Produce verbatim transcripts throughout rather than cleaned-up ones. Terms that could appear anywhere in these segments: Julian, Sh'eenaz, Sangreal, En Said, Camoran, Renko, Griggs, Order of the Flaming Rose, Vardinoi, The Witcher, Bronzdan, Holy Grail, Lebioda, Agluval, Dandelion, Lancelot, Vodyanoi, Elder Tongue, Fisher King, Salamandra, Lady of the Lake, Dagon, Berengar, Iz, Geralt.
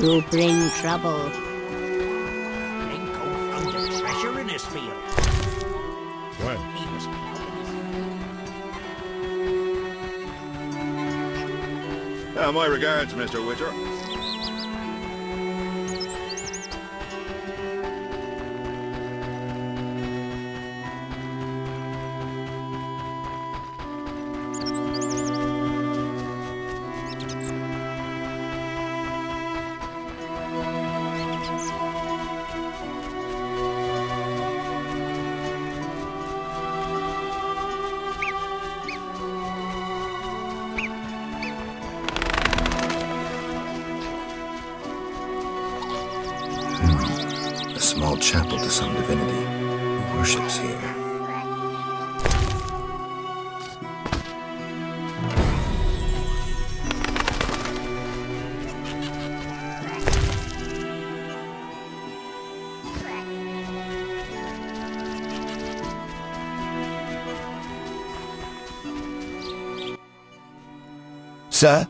You bring trouble. Renko found the treasure in his field. What? He must be honest. Uh, my regards, Mister Witcher. Chapel to some divinity who worships here. Sir?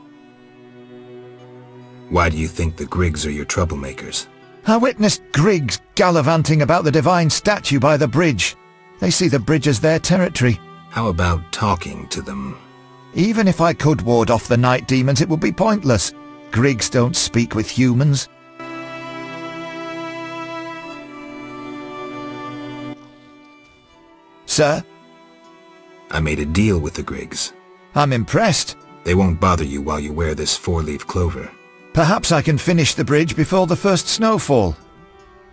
Why do you think the Griggs are your troublemakers? I witnessed Griggs gallivanting about the divine statue by the bridge. They see the bridge as their territory. How about talking to them? Even if I could ward off the night demons, it would be pointless. Griggs don't speak with humans. Sir? I made a deal with the Griggs. I'm impressed. They won't bother you while you wear this four-leaf clover. Perhaps I can finish the bridge before the first snowfall.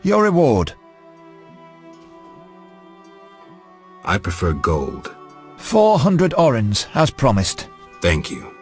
Your reward. I prefer gold. Four hundred orins, as promised. Thank you.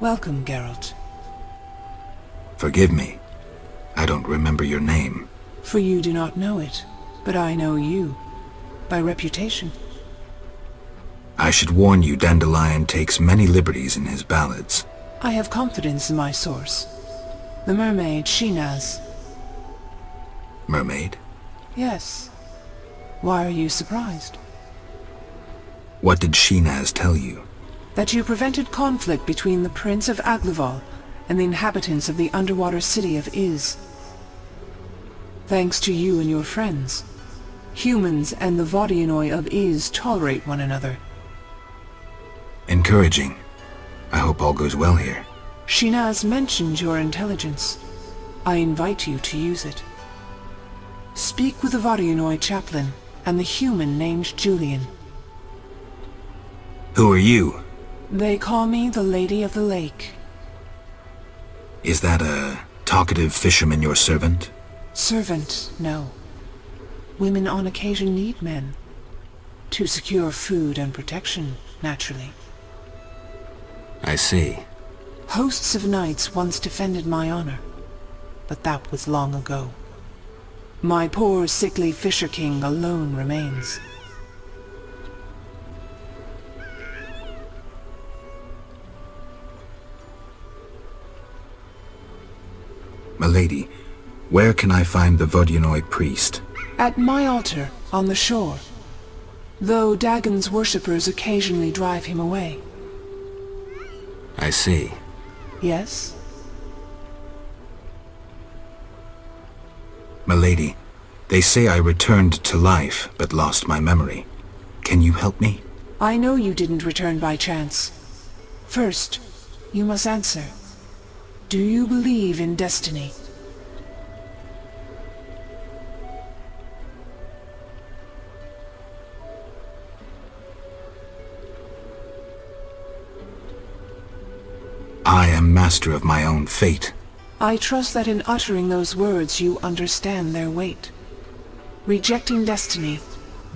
Welcome, Geralt. Forgive me. I don't remember your name. For you do not know it, but I know you, by reputation. I should warn you, Dandelion takes many liberties in his ballads. I have confidence in my source. The mermaid, Sh'eenaz. Mermaid? Yes. Why are you surprised? What did Sh'eenaz tell you? That you prevented conflict between the Prince of Agluval and the inhabitants of the underwater city of Iz. Thanks to you and your friends, humans and the Vodyanoi of Iz tolerate one another. Encouraging. I hope all goes well here. Sh'eenaz mentioned your intelligence. I invite you to use it. Speak with the Vardinoi chaplain and the human named Julian. Who are you? They call me the Lady of the Lake. Is that a talkative fisherman your servant? Servant, no. Women on occasion need men. To secure food and protection, naturally. I see. Hosts of knights once defended my honor, but that was long ago. My poor, sickly Fisher King alone remains. Milady, where can I find the Vodyanoi priest? At my altar, on the shore, though Dagon's worshippers occasionally drive him away. I see. Yes? Milady, they say I returned to life, but lost my memory. Can you help me? I know you didn't return by chance. First, you must answer. Do you believe in destiny? I am master of my own fate. I trust that in uttering those words you understand their weight. Rejecting destiny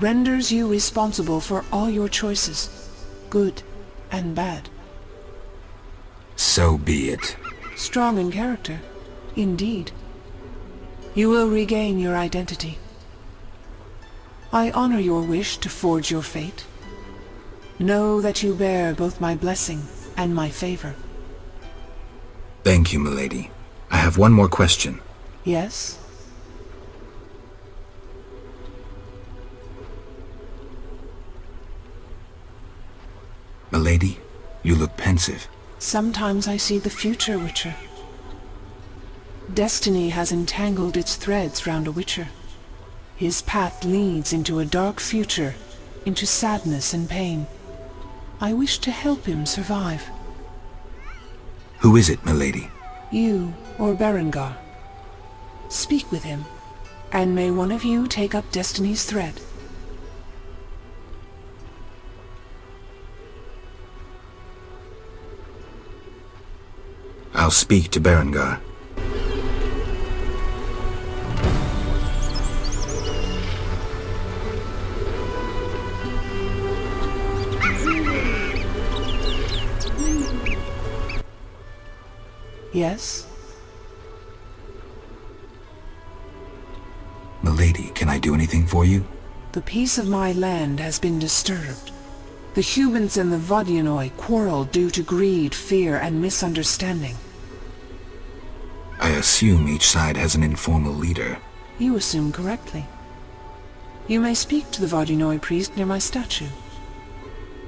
renders you responsible for all your choices, good and bad. So be it. Strong in character, indeed. You will regain your identity. I honor your wish to forge your fate. Know that you bear both my blessing and my favor. Thank you, Milady. I have one more question. Yes? Milady, you look pensive. Sometimes I see the future, Witcher. Destiny has entangled its threads round a Witcher. His path leads into a dark future, into sadness and pain. I wish to help him survive. Who is it, Milady? You, or Berengar. Speak with him, and may one of you take up Destiny's thread. I'll speak to Berengar. Yes? Milady, can I do anything for you? The peace of my land has been disturbed. The humans and the Vodyanoi quarrel due to greed, fear, and misunderstanding. I assume each side has an informal leader. You assume correctly. You may speak to the Vardinoi priest near my statue.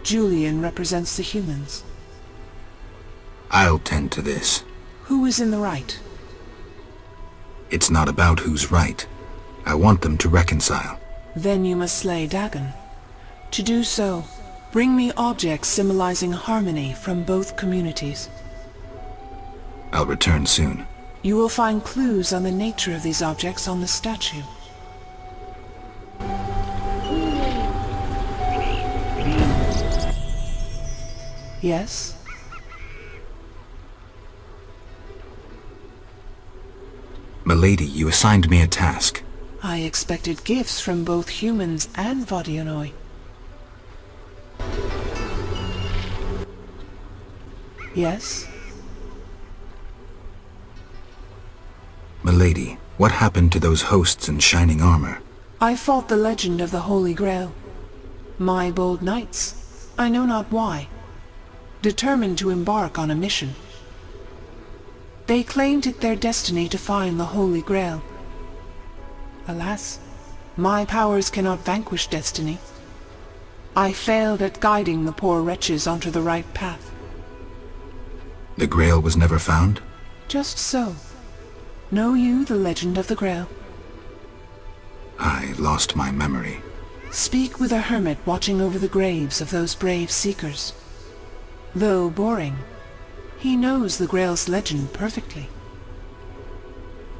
Julian represents the humans. I'll tend to this. Who is in the right? It's not about who's right. I want them to reconcile. Then you must slay Dagon. To do so, bring me objects symbolizing harmony from both communities. I'll return soon. You will find clues on the nature of these objects on the statue. Yes? Milady, you assigned me a task. I expected gifts from both humans and Vodyanoi. Yes? Milady, What happened to those hosts in shining armor? I fought the legend of the Holy Grail. My bold knights, I know not why, determined to embark on a mission. They claimed it their destiny to find the Holy Grail. Alas, my powers cannot vanquish destiny. I failed at guiding the poor wretches onto the right path. The Grail was never found? Just so. Know you the legend of the Grail? I lost my memory. Speak with a hermit watching over the graves of those brave seekers. Though boring, he knows the Grail's legend perfectly.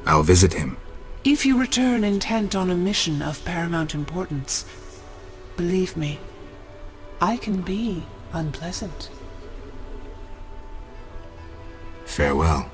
I'll visit him. If you return intent on a mission of paramount importance, believe me, I can be unpleasant. Farewell.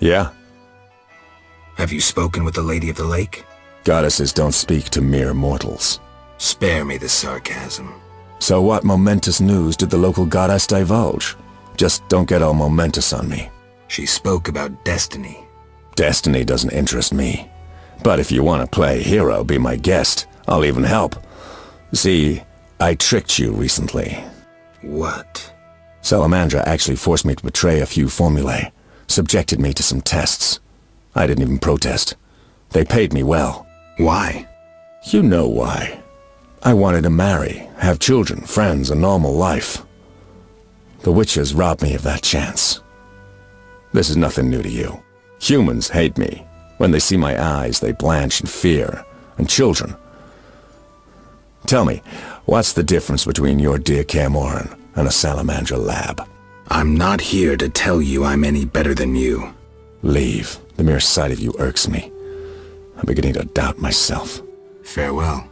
Yeah? Have you spoken with the Lady of the Lake? Goddesses don't speak to mere mortals. Spare me the sarcasm. So what momentous news did the local goddess divulge? Just don't get all momentous on me. She spoke about destiny. Destiny doesn't interest me. But if you want to play hero, be my guest. I'll even help. See, I tricked you recently. What? Salamandra actually forced me to betray a few formulae. Subjected me to some tests. I didn't even protest. They paid me well. Why? You know why. I wanted to marry, have children, friends, a normal life. The witches robbed me of that chance. This is nothing new to you. Humans hate me. When they see my eyes, they blanch in fear. And children. Tell me, what's the difference between your dear Camoran and a Salamandra lab? I'm not here to tell you I'm any better than you. Leave. The mere sight of you irks me. I'm beginning to doubt myself. Farewell.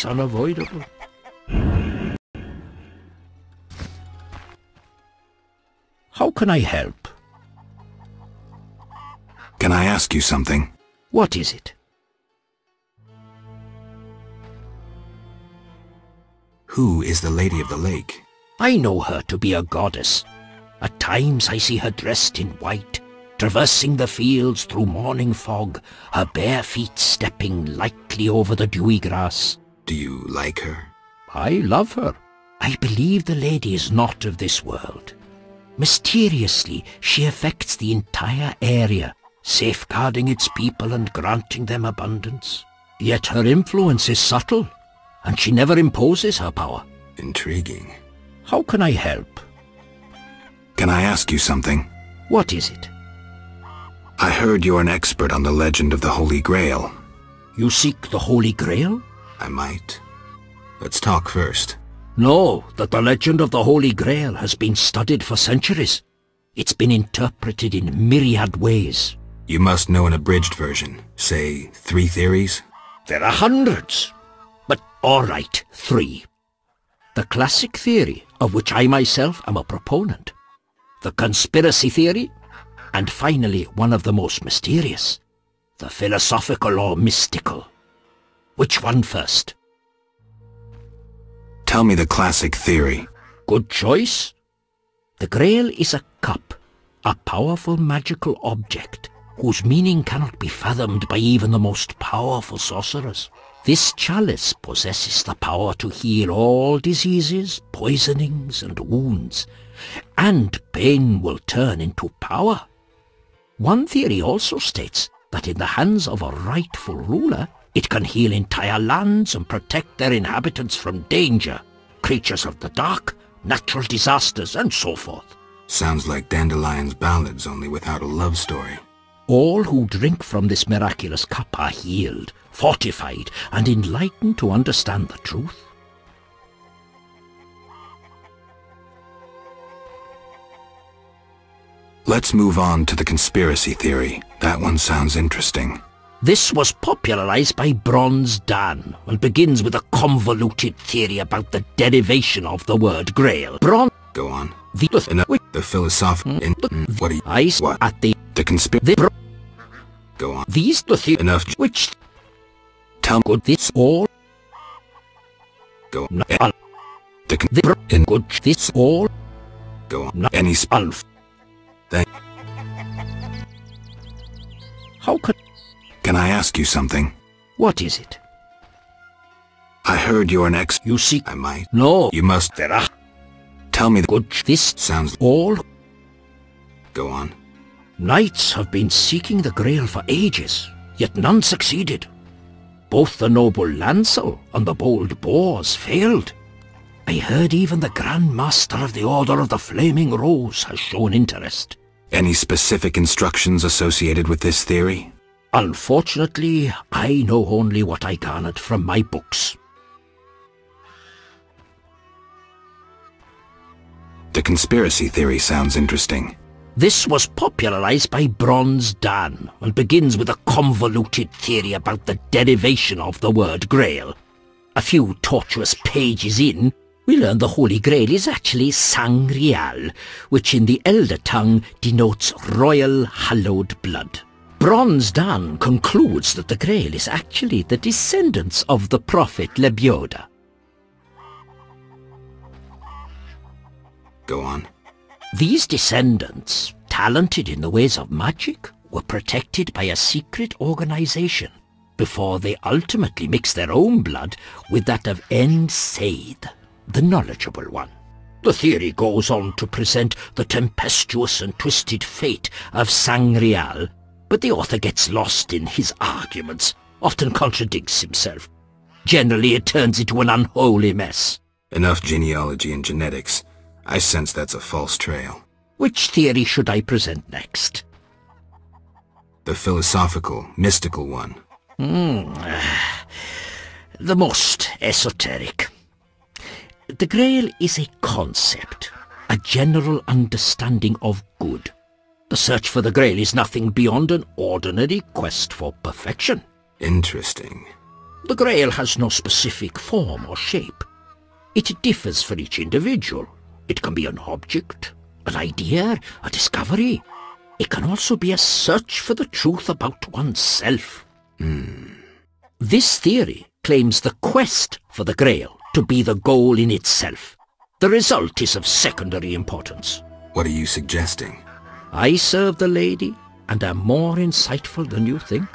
It's unavoidable. How can I help? Can I ask you something? What is it? Who is the Lady of the Lake? I know her to be a goddess. At times I see her dressed in white, traversing the fields through morning fog, her bare feet stepping lightly over the dewy grass. Do you like her? I love her. I believe the lady is not of this world. Mysteriously, she affects the entire area, safeguarding its people and granting them abundance. Yet her influence is subtle, and she never imposes her power. Intriguing. How can I help? Can I ask you something? What is it? I heard you're an expert on the legend of the Holy Grail. You seek the Holy Grail? I might. Let's talk first. Know that the legend of the Holy Grail has been studied for centuries. It's been interpreted in myriad ways. You must know an abridged version. Say, three theories? There are hundreds. But all right, three. The classic theory, of which I myself am a proponent. The conspiracy theory. And finally, one of the most mysterious. The philosophical or mystical. Which one first? Tell me the classic theory. Good choice. The Grail is a cup, a powerful magical object, whose meaning cannot be fathomed by even the most powerful sorcerers. This chalice possesses the power to heal all diseases, poisonings, and wounds, and pain will turn into power. One theory also states that in the hands of a rightful ruler, it can heal entire lands and protect their inhabitants from danger, creatures of the dark, natural disasters, and so forth. Sounds like Dandelion's ballads, only without a love story. All who drink from this miraculous cup are healed, fortified, and enlightened to understand the truth. Let's move on to the conspiracy theory. That one sounds interesting. This was popularized by Bronzdan, and begins with a convoluted theory about the derivation of the word Grail. Bron... Go on. The... The... The philosophical... Mm, mm, what do you... I... What? At the... The conspiracy... The... Bro Go on. These... The... The... Enough... Which... Tell... Good... This... All... Go on. Uh, the... Con the... Bro in good... This... All... Go on. Any... Alf... Thank... How could... Can I ask you something? What is it? I heard you're an ex- You see- I might- No, you must- There are- Tell me the- Good- This sounds- All- Go on. Knights have been seeking the Grail for ages, yet none succeeded. Both the noble Lancelot and the bold boars failed. I heard even the Grand Master of the Order of the Flaming Rose has shown interest. Any specific instructions associated with this theory? Unfortunately, I know only what I garnered from my books. The conspiracy theory sounds interesting. This was popularized by Bronzdan, and begins with a convoluted theory about the derivation of the word Grail. A few tortuous pages in, we learn the Holy Grail is actually Sangreal, which in the Elder Tongue denotes royal hallowed blood. Bronzdan concludes that the Grail is actually the descendants of the prophet Lebioda. Go on. These descendants, talented in the ways of magic, were protected by a secret organization before they ultimately mixed their own blood with that of En Said, the knowledgeable one. The theory goes on to present the tempestuous and twisted fate of Sangreal, but the author gets lost in his arguments, often contradicts himself. Generally, it turns into an unholy mess. Enough genealogy and genetics. I sense that's a false trail. Which theory should I present next? The philosophical, mystical one. Mm, uh, the most esoteric. The Grail is a concept, a general understanding of good. The search for the Grail is nothing beyond an ordinary quest for perfection. Interesting. The Grail has no specific form or shape. It differs for each individual. It can be an object, an idea, a discovery. It can also be a search for the truth about oneself. Hmm. This theory claims the quest for the Grail to be the goal in itself. The result is of secondary importance. What are you suggesting? I serve the lady and am more insightful than you think.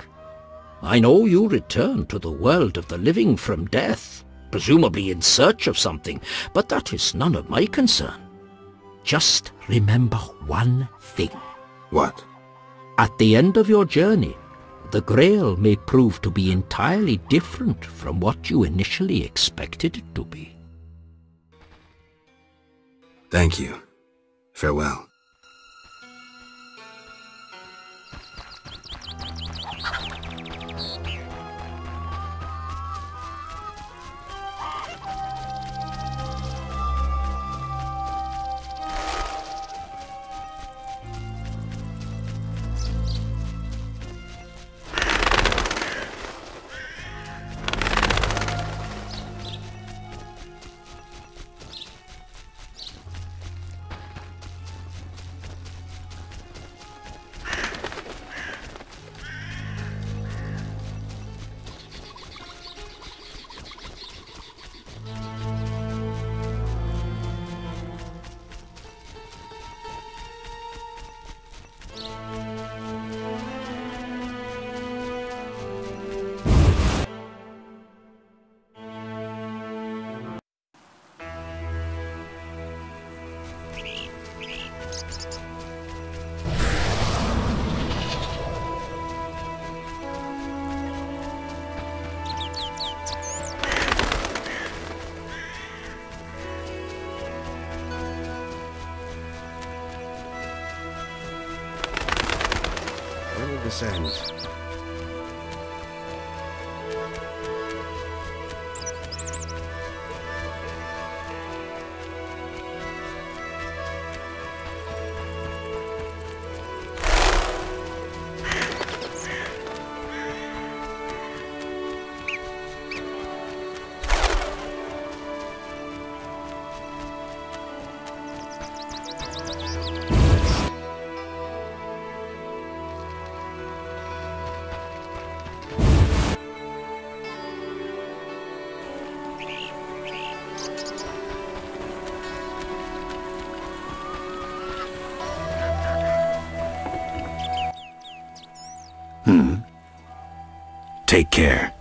I know you return to the world of the living from death, presumably in search of something, but that is none of my concern. Just remember one thing. What? At the end of your journey, the Grail may prove to be entirely different from what you initially expected it to be. Thank you. Farewell. End. Take care.